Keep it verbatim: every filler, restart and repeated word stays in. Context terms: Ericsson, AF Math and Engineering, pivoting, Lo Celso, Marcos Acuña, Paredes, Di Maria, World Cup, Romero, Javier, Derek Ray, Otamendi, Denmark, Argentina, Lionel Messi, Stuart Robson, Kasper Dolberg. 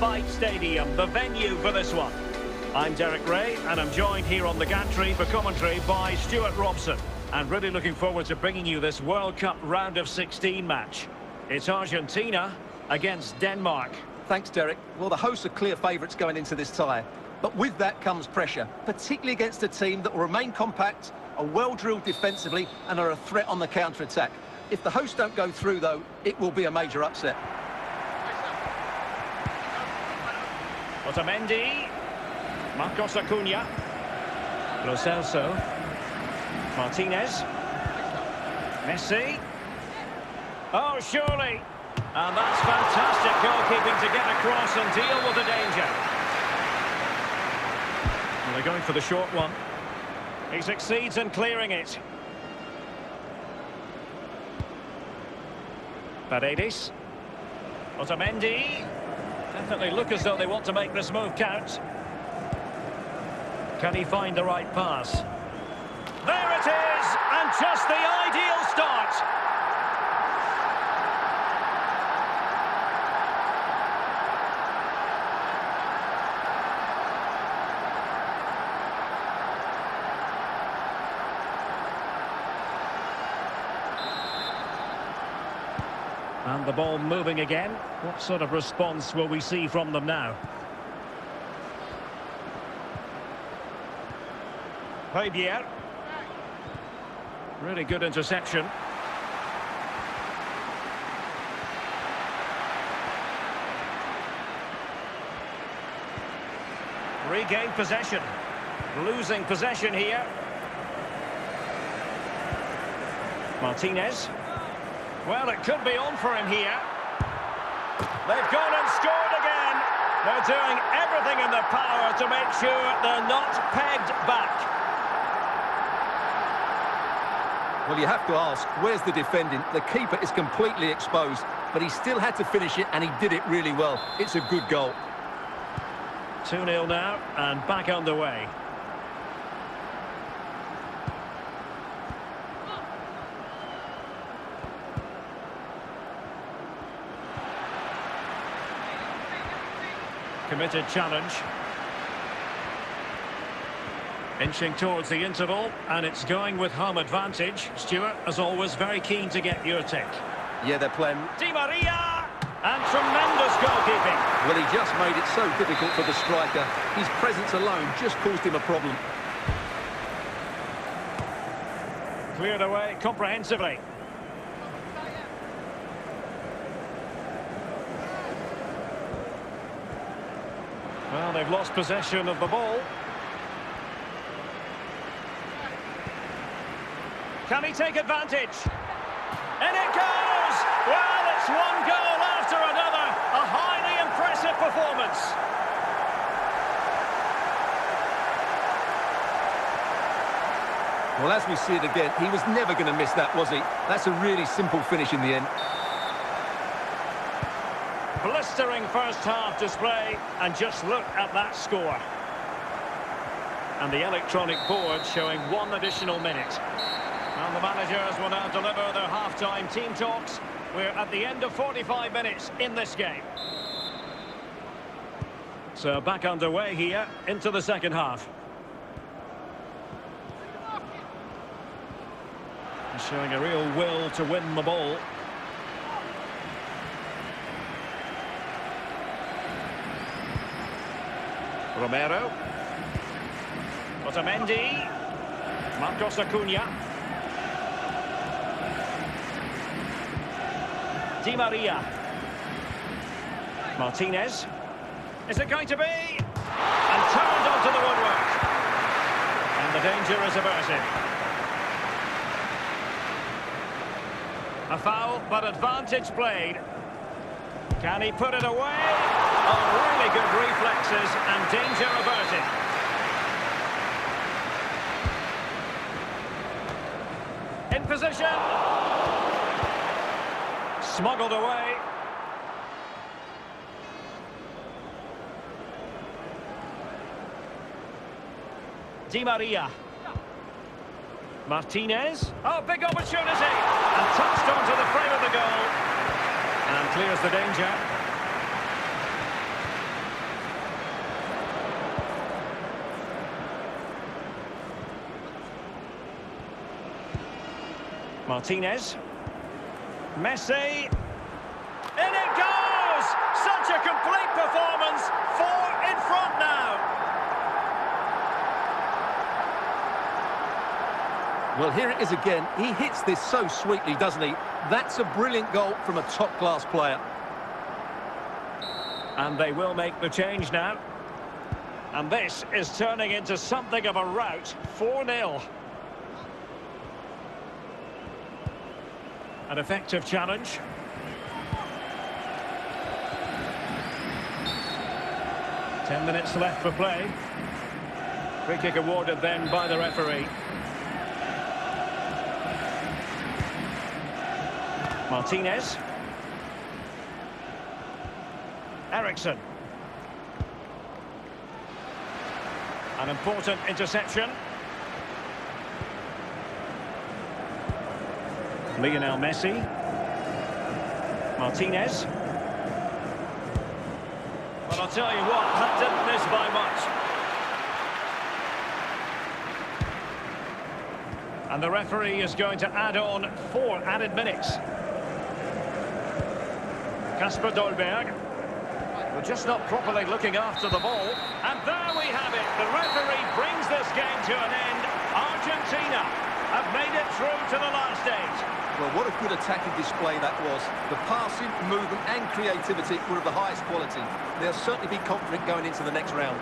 Bike Stadium, the venue for this one. I'm Derek Ray, and I'm joined here on the gantry for commentary by Stuart Robson. And really looking forward to bringing you this World Cup round of sixteen match. It's Argentina against Denmark. Thanks, Derek. Well, the hosts are clear favourites going into this tie. But with that comes pressure, particularly against a team that will remain compact, are well-drilled defensively, and are a threat on the counter-attack. If the hosts don't go through, though, it will be a major upset. Otamendi, Marcos Acuña, Lo Celso, Martinez, Messi. Oh, surely! And that's fantastic goalkeeping to get across and deal with the danger. And they're going for the short one. He succeeds in clearing it. Paredes, Otamendi. Definitely look as though they want to make this move count. Can he find the right pass? There it is, and just the ideal start. And the ball moving again. What sort of response will we see from them now? Javier. Really good interception. Regained possession. Losing possession here. Martinez. Well, it could be on for him here. They've gone and scored again. They're doing everything in their power to make sure they're not pegged back. Well, you have to ask, where's the defending? The keeper is completely exposed, but he still had to finish it, and he did it really well. It's a good goal. two nil now, and back underway. Committed challenge. Inching towards the interval, and it's going with home advantage. Stuart, as always, very keen to get your take. Yeah, they're playing. Di Maria! And tremendous goalkeeping. Well, he just made it so difficult for the striker. His presence alone just caused him a problem. Cleared away comprehensively. Well, they've lost possession of the ball. Can he take advantage? And it goes! Well, it's one goal after another. A highly impressive performance. Well, as we see it again, he was never going to miss that, was he? That's a really simple finish in the end. Blistering first-half display, and just look at that score. And the electronic board showing one additional minute. And the managers will now deliver their half-time team talks. We're at the end of forty-five minutes in this game. So back underway here into the second half. And showing a real will to win the ball. Romero, Otamendi, Marcos Acuña, Di Maria, Martinez. Is it going to be? And turned onto the woodwork. And the danger is averted. A foul, but advantage played. Can he put it away? Oh, really good reflexes, and danger averted. In position. Smuggled away. Di Maria. Martinez. Oh, big opportunity. And touched onto the frame of the goal. And clears the danger. Martinez. Messi. In it goes! Such a complete performance. Four in front now. Well, here it is again. He hits this so sweetly, doesn't he? That's a brilliant goal from a top-class player. And they will make the change now. And this is turning into something of a rout. four nil. An effective challenge. Ten minutes left for play. Free kick awarded then by the referee. Martinez. Ericsson. An important interception. Lionel Messi. Martinez. Well, I'll tell you what, that didn't miss by much. And the referee is going to add on four added minutes. Kasper Dolberg. We're just not properly looking after the ball. And there we have it. The referee brings this game to an end. Argentina have made it through to the last stage. Well, what a good attacking display that was. The passing, movement and creativity were of the highest quality. They'll certainly be confident going into the next round.